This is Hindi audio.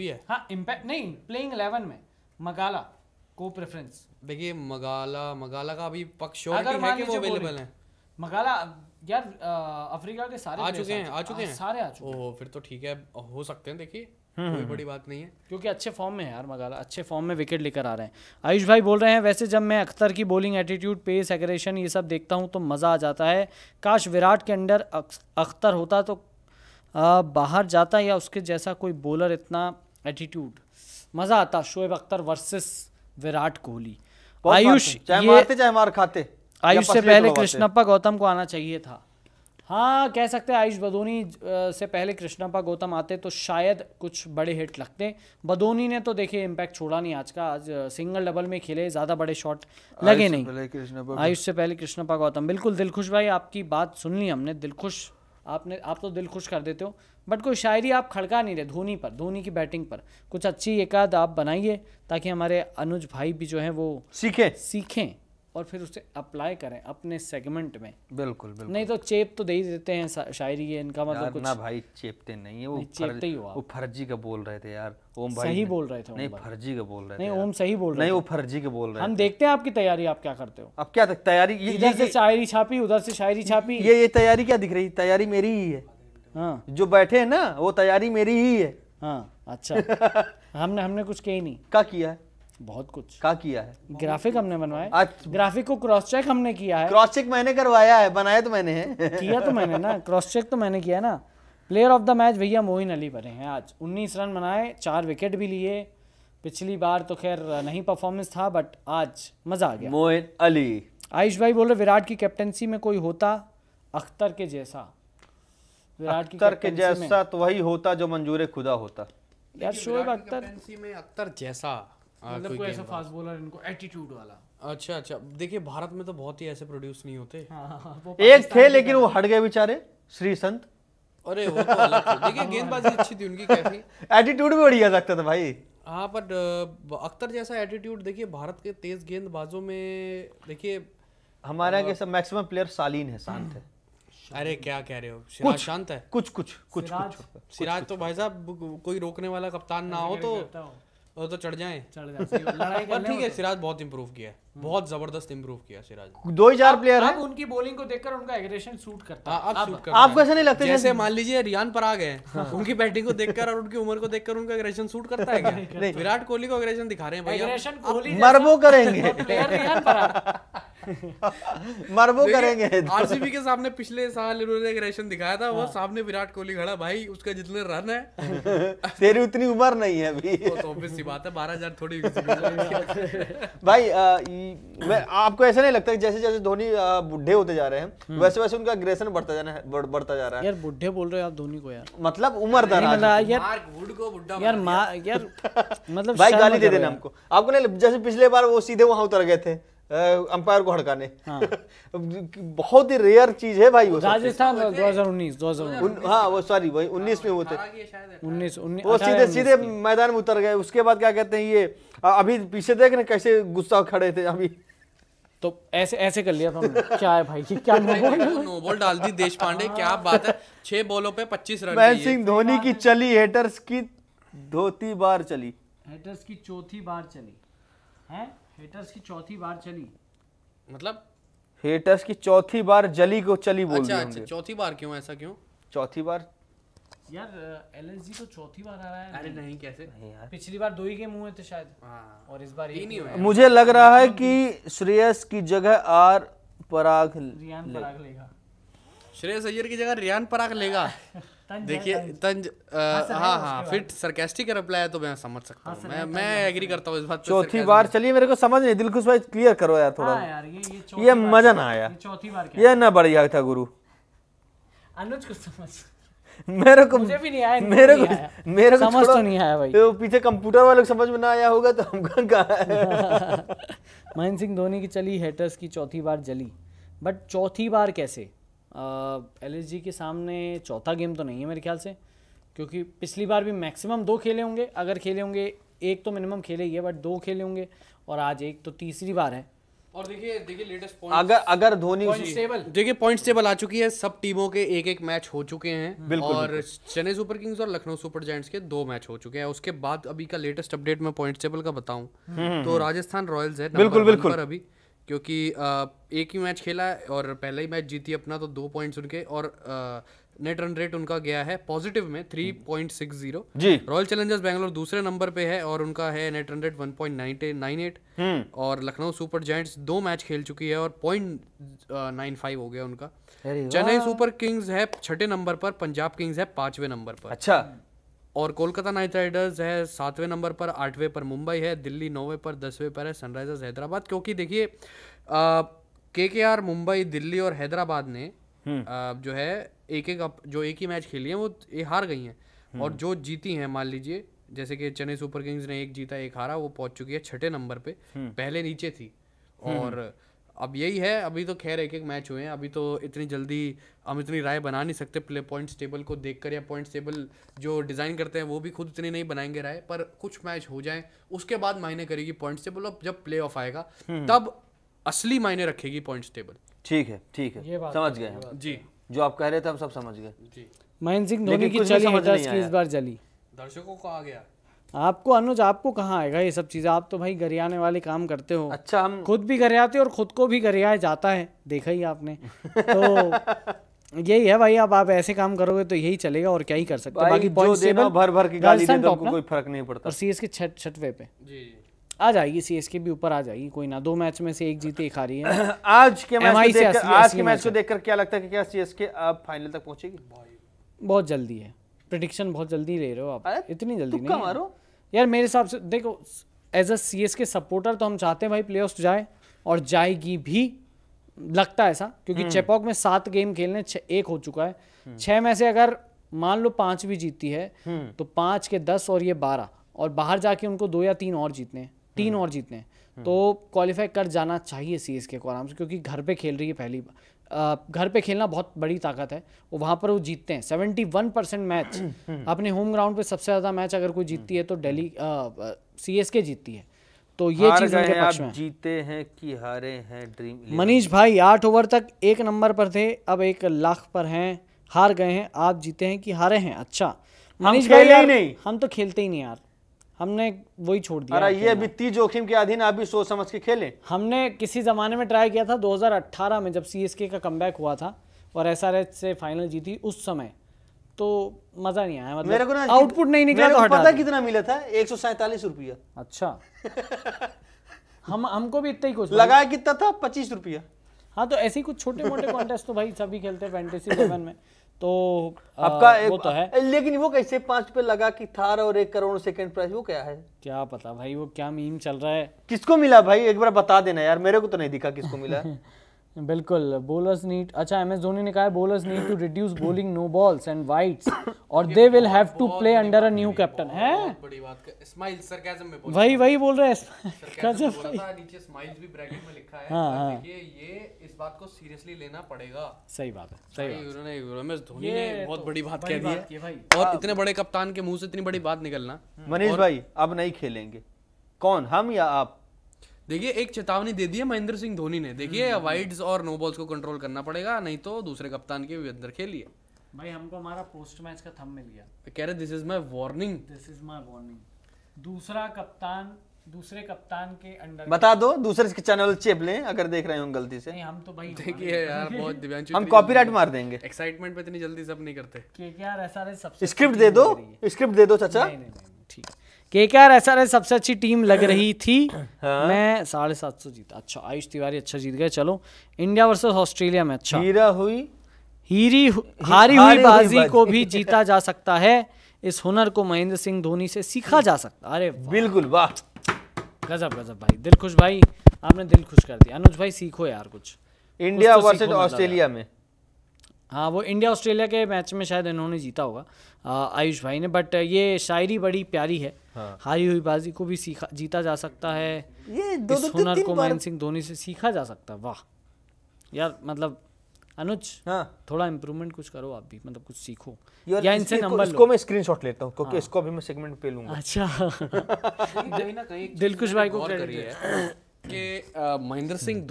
है। हाँ इम्पैक्ट नहीं, प्लेइंग 11 में मगाला को प्रेफरेंस। देखिए मगाला का अभी पक श्योर है कि वो अवेलेबल है। मगाला यार अफ्रीका के सारे आ चुके हैं सारे आ चुके हैं। ओह फिर तो ठीक है, हो सकते हैं, देखिए कोई बड़ी बात नहीं है क्योंकि अच्छे फॉर्म में है यार मगाला, अच्छे फॉर्म में विकेट लेकर आ रहे हैं। आयुष भाई बोल रहे हैं वैसे जब मैं अख्तर की बॉलिंग एटीट्यूड, पेस, एग्रेशन ये सब देखता हूँ तो मज़ा आ जाता है। काश विराट के अंडर अख्तर होता तो बाहर जाता या उसके जैसा कोई बॉलर, इतना एटीट्यूड मज़ा आता। शोएब अख्तर वर्सेस विराट कोहली। आयुष चाहे मार खाते, आयुष से पहले कृष्णप्पा गौतम को आना चाहिए था। हाँ कह सकते हैं आयुष, बदोनी से पहले कृष्णप्पा गौतम आते तो शायद कुछ बड़े हिट लगते। बदोनी ने तो देखिए इम्पैक्ट छोड़ा नहीं आज का, आज सिंगल डबल में खेले, ज़्यादा बड़े शॉट लगे नहीं। आयुष से पहले कृष्णप्पा गौतम, बिल्कुल। दिलखुश भाई आपकी बात सुन ली हमने। दिलखुश आप तो दिल खुश कर देते हो, बट कोई शायरी आप खड़का नहीं रहे धोनी पर, धोनी की बैटिंग पर। कुछ अच्छी एकाद आप बनाइए ताकि हमारे अनुज भाई भी जो है वो सीखें और फिर उसे अप्लाई करें अपने सेगमेंट में। बिल्कुल। नहीं तो चेप तो दे ही देते हैं शायरी ये इनका, मतलब कुछ ना भाई चेपते नहीं है, वो चेपते ही हुआ। वो फर्जी का बोल रहे थे यार ओम भाई, सही बोल रहे थे। नहीं फर्जी का बोल रहे थे, नहीं ओम सही बोल रहे, नहीं वो फर्जी के बोल रहे। हम देखते हैं आपकी तैयारी, आप क्या करते हो। अब क्या तैयारी, इधर से शायरी छापी उधर से शायरी छापी, ये तैयारी क्या दिख रही, तैयारी मेरी ही है। हाँ जो बैठे है ना वो तैयारी मेरी ही है। हाँ अच्छा, हमने कुछ कही नहीं, क्या किया है, बहुत कुछ क्या किया है। ग्राफिक हमने बनवाए, ग्राफिक को क्रॉस चेक हमने किया है, क्रॉस चेक मैंने करवाया है, बनाया तो मैंने है किया तो मैंने ना, क्रॉस चेक तो मैंने किया ना। प्लेयर ऑफ द मैच भैया मोहित अली बने हैं आज, 19 रन बनाए, 4 विकेट भी लिए। पिछली बार तो खैर नहीं परफॉर्मेंस था, बट आज मजा आ गया मोहित अली। आयुष भाई बोल रहे विराट की कैप्टेंसी में कोई होता अख्तर के जैसा, विराट के जैसा तो वही होता जो मंजूर खुदा होता यार। शोएब अख्तर जैसा मतलब कोई ऐसा फास्ट बॉलर, इनको एटीट्यूड वाला। अच्छा देखिए भारत में तो बहुत ही ऐसे प्रोड्यूस नहीं होते। हाँ, एक थे लेकिन वो हट गए बेचारे, श्री संत। अरे वो तो अलग थे, देखिए गेंदबाजी अच्छी थी उनकी काफी, एटीट्यूड भी बढ़िया लगता था भाई। हाँ पर अख्तर जैसा एटीट्यूड देखिए भारत के तेज गेंदबाजों में, देखिए हमारे यहाँ के मैक्सिमम प्लेयर शालीन है, शांत है। अरे क्या कह रहे हो, सिराज शांत है कुछ। सिराज तो भाई साहब कोई रोकने वाला कप्तान ना हो तो वो तो चढ़ जाए पर ठीक है। सिराज बहुत इंप्रूव किया है, बहुत जबरदस्त इंप्रूव किया सिराज। 2000 प्लेयर हैं, उनकी बॉलिंग को देखकर उनका एग्रेशन सूट करता है। आपको ऐसा नहीं लगता जैसे मान लीजिए रियान पराग है, उनकी बैटिंग को देखकर और उनकी उम्र को देखकर उनका एग्रेशन सूट करता है क्या? विराट कोहली को एग्रेशन दिखा रहे हैं भाई, मरबो करेंगे आरसीबी के सामने पिछले साल इन्होंने एग्रेशन दिखाया था। वो सामने विराट कोहली खड़ा, भाई उसका जितने रन है तेरी उतनी उम्र नहीं है अभी, तो ऑब्वियस सी बात है 12,000 थोड़ी भाई। आपको ऐसा नहीं लगता जैसे जैसे धोनी बुढ़े होते जा रहे हैं वैसे वैसे उनका एग्रेशन बढ़ता जा रहा है? यार बुढ़े बोल रहे हो आप धोनी को यार, मतलब उम्र दराज यार, मतलब भाई गाली दे देना हमको। आपको नहीं जैसे पिछले बार वो सीधे वहां उतर गए थे अंपायर को हड़काने। हाँ। बहुत ही रेयर चीज है भाई वो। राजस्थान 2019 हाँ वो सॉरी भाई 19 में होते, 19 वो सीधे मैदान में उतर गए। उसके बाद क्या कहते हैं ये अभी पीछे देख रहे कैसे गुस्सा खड़े थे अभी, तो ऐसे कर लिया था हमने। क्या है भाई क्या नो बॉल डाल दी देश पांडे, क्या बात है 6 बॉलों पे 25 रन। महेंद्र सिंह धोनी की चली हेटर्स की चौथी बार चली, हेटर्स की चौथी बार चली मतलब हेटर्स की चौथी बार जली को चली बोल रहे होंगे। चौथी बार क्यों, ऐसा क्यों? चौथी बार यार एलएसजी तो चौथी बार आ रहा है। अरे नहीं कैसे यार, पिछली बार 2 ही गेम हुए थे शायद। हाँ। और इस बार ये नहीं हुआ। मुझे लग रहा है कि श्रेयस की जगह रियान पराग लेगा, श्रेयस अय्यर की जगह रियान पराग लेगा। देखिए तंज हाँ फिट सरकास्टिक रिप्लाई है तो मैं समझ सकता हूँ, मैं एग्री करता हूँ इस बात पे। चौथी बार चलिए, मेरे को समझ नहीं, दिलखुश भाई क्लियर करो यार थोड़ा। यार ये मजा ना आया, चौथी बार ये ना बढ़िया था गुरु अनुज को समझ मेरे को समझ तो नहीं आया भाई, तो पीछे कंप्यूटर वालों को समझ में ना आया होगा तो हमको कहा। महेंद्र सिंह धोनी की चली हेटर्स की चौथी बार जली, बट चौथी बार कैसे? एलएसजी के सामने चौथा गेम तो नहीं है मेरे ख्याल से, क्योंकि पिछली बार भी मैक्सिमम 2 खेले होंगे, अगर खेले होंगे एक तो मिनिमम खेले ही है, बट 2 खेले होंगे और आज एक तो तीसरी बार है। और देखिए लेटेस्ट पॉइंट अगर धोनी देखिए पॉइंट्स टेबल आ चुकी है, सब टीमों के एक एक मैच हो चुके हैं बिल्कुल, और चेन्नई सुपर किंग्स और लखनऊ सुपर जायंट्स के 2 मैच हो चुके हैं। उसके बाद अभी का लेटेस्ट अपडेट मैं पॉइंट्स टेबल का बताऊं तो राजस्थान रॉयल्स है बिल्कुल अभी, क्योंकि एक ही मैच खेला है और पहला ही मैच जीती अपना, तो 2 पॉइंट्स उनके और नेट रन रेट उनका गया है पॉजिटिव में 3.60। रॉयल चैलेंजर्स बैंगलोर दूसरे नंबर पे है और उनका है नेट रन रेट 1.98 और लखनऊ सुपर जायंट्स 2 मैच खेल चुकी है और 0.95 हो गया उनका। चेन्नई सुपर किंग्स है 6ठे नंबर पर, पंजाब किंग्स है 5वें नंबर पर, अच्छा, और कोलकाता नाइट राइडर्स है 7वें नंबर पर, 8वें पर मुंबई है, दिल्ली 9वें पर, 10वें पर है सनराइजर्स हैदराबाद। क्योंकि देखिए केकेआर, मुंबई, दिल्ली और हैदराबाद ने जो है एक ही मैच खेली है वो हार गई हैं, और जो जीती हैं मान लीजिए जैसे कि चेन्नई सुपर किंग्स ने 1 जीता 1 हारा, वो पहुंच चुकी है 6ठे नंबर पे, पहले नीचे थी। और अब यही है, अभी तो खैर एक मैच हुए हैं, अभी तो इतनी जल्दी हम इतनी राय बना नहीं सकते प्ले पॉइंट्स टेबल को देखकर, या पॉइंट्स टेबल जो डिज़ाइन करते हैं वो भी खुद इतनी नहीं बनाएंगे राय, पर कुछ मैच हो जाएं उसके बाद मायने करेगी पॉइंट्स टेबल, और जब प्ले ऑफ आएगा तब असली मायने रखेगी पॉइंट्स टेबल। ठीक है, समझ गए जी, जो आप कह रहे थे हम सब समझ गए जी। महेंद्र सिंह धोनी की इस बार जली दर्शकों को आ गया, आपको अनुज आपको कहाँ आएगा ये सब चीजें, आप तो भाई गरियाने वाले काम करते हो। अच्छा, हम खुद भी गरियाते और खुद को भी गरियाया जाता है, देखा ही आपने तो यही है भाई, अब आप ऐसे काम करोगे तो यही चलेगा और क्या ही कर सकते हैं। बाकी पॉइंट्स टेबल भर की गाली देते हैं, कोई फर्क नहीं पड़ता। और सीएसके 6वें पे आ जाएगी, सीएसके भी ऊपर आ जाएगी, कोई ना, 2 मैच में से 1 जीती 1 हारी है। आज के मैच को देखकर क्या लगता है कि क्या सीएसके अब फाइनल तक पहुंचेगी? बहुत जल्दी है प्रेडिक्शन, बहुत जल्दी ले रहे हो आप, इतनी जल्दी नहीं मारो यार मेरे हिसाब से। देखो एज अ सीएसके सपोर्टर तो हम चाहते हैं भाई प्लेऑफ्स जाए, और जाएगी भी, लगता है ऐसा, क्योंकि चेपॉक में 7 गेम खेलने 1 हो चुका है, 6 में से अगर मान लो 5 भी जीती है तो 5 के 10 और ये 12, और बाहर जाके उनको 2 या 3 और जीतने हैं, 3 और जीतने हैं, तो क्वालिफाई कर जाना चाहिए सीएसके को आराम से, क्योंकि घर पे खेल रही है पहली बार। घर पे खेलना बहुत बड़ी ताकत है, और वहाँ पर वो जीतते हैं 71% मैच अपने होम ग्राउंड पे। सबसे ज़्यादा मैच अगर कोई जीतती है तो दिल्ली सीएसके जीतती है, तो ये चीज़ उनके पक्ष में। जीते हैं कि हारे हैं ड्रीम इलेवन। मनीष भाई 8 ओवर तक 1 नंबर पर थे, अब 1 लाख पर हैं, हार गए हैं। आप जीते हैं कि हारे हैं? अच्छा मनीष भाई, हम तो खेलते ही नहीं यार, हमने वही छोड़ दिया। अरे ये वित्तीय जोखिम के अधीन आप भी सोच समझ के खेलें। हमने किसी ज़माने में ट्राई किया था 2018 में, जब सीएसके का कमबैक हुआ था और एसआरएच से फाइनल जीती, उस समय तो मज़ा नहीं आया, मतलब मेरे को ना आउटपुट नहीं निकला। तो पता कितना मिला था? 147 रुपया। अच्छा हमको भी इतना ही कुछ लगाया, कितना था? 25 रुपया। हाँ, तो ऐसे ही कुछ छोटे मोटे कॉन्टेस्ट तो भाई सभी खेलते हैं फैंटेसी 11 में, तो आपका वो तो है। लेकिन वो कैसे 5 पे लगा कि थार और 1 करोड़ सेकंड प्राइस, वो क्या है? क्या पता भाई, वो क्या मीम चल रहा है, किसको मिला भाई एक बार बता देना यार, मेरे को तो नहीं दिखा किसको मिला। बिल्कुल, बोलर्स नीड, अच्छा एमएस धोनी ने कहा bowlers need to reduce bowling no balls and wides और they will have to play under a new captain. है बड़ी बात का स्माइल सरकाज़म में बोल, वही बोल रहे हैं सरकाज़म बोला था, नीचे स्माइल्स भी ब्रैकेट में लिखा है। हां, देखिए ये इस बात को सीरियसली लेना पड़ेगा। सही बात है, सही उन्होंने एमएस धोनी ने बहुत बड़ी बात कह दी है, और इतने बड़े कप्तान के मुंह से इतनी बड़ी बात निकलना। मनीष भाई अब नहीं खेलेंगे, कौन, हम या आप? देखिए एक चेतावनी दे दी है महेंद्र सिंह धोनी ने, देखिए वाइड्स और नो बॉल्स को कंट्रोल करना पड़ेगा, नहीं तो दूसरे कप्तान के अंदर खेलिए। भाई हमको हमारा पोस्ट मैच का थंब मिल गया, कह रहे this is my warning, this is my warning. दूसरा कप्तान दूसरे कप्तान के अंडर बता दो, दूसरे के चैनल चेप लें अगर देख रहे हो गलती से। नहीं, हम तो भाई देखिए यार बहुत दिव्यांशु, हम कॉपीराइट मार देंगे, एक्साइटमेंट पे इतनी जल्दी सब नहीं करते। केकेआर एसआरएस सबसे स्क्रिप्ट दे दो चाचा। ठीक है, केकेआर एसआरएस सबसे अच्छी टीम लग रही थी। हाँ। मैं 750 जीता। अच्छा आयुष तिवारी अच्छा जीत गए, चलो इंडिया वर्सेस ऑस्ट्रेलिया में अच्छा हारी हुई बाजी को भी जीता जा सकता है, इस हुनर को महेंद्र सिंह धोनी से सीखा जा सकता। अरे बिल्कुल, वाह, गजब भाई। दिलखुश भाई आपने दिल खुश कर दिया। अनुज भाई सीखो यार कुछ, इंडिया वर्सेस ऑस्ट्रेलिया में। हाँ, वो इंडिया ऑस्ट्रेलिया के मैच में शायद इन्होंने जीता होगा आयुष भाई ने, बट ये शायरी बड़ी प्यारी है। हाँ। हारी हुई बाजी को भी जीता जा सकता है, ये इस हुनर को महेंद्र सिंह धोनी से सीखा जा सकता है। वाह यार, मतलब अनुज, हाँ, थोड़ा इम्प्रूवमेंट कुछ करो आप भी, मतलब कुछ सीखो या इनसे नंबर लो। इसको मैं स्क्रीनशॉट लेता हूँ क्योंकि इसको अभी मैं सेगमेंट पे लूंगा। अच्छा दिलखुश भाई को कि महेंद्र सिंह